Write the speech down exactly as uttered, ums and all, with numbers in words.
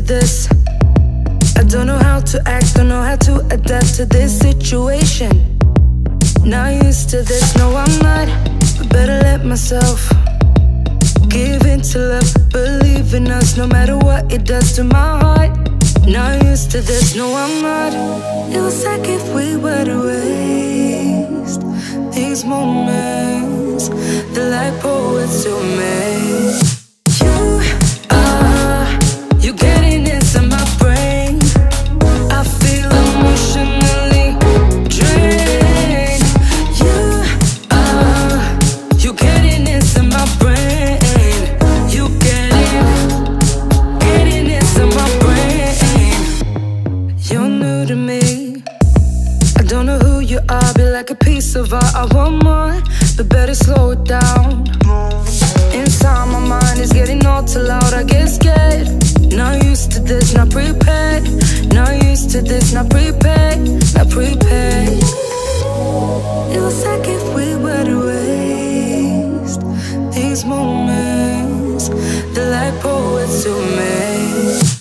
to this. I don't know how to act, don't know how to adapt to this situation. Not used to this, no I'm not, but better let myself give in to love, believe in us, no matter what it does to my heart. Not used to this, no I'm not. It was like if we were to waste these moments, the like poets to make. Like a piece of art, I want more, but better slow it down. Inside my mind is getting all too loud, I get scared. Not used to this, not prepared. Not used to this, not prepared, not prepared. It was like if we were to waste these moments, the light poets to make.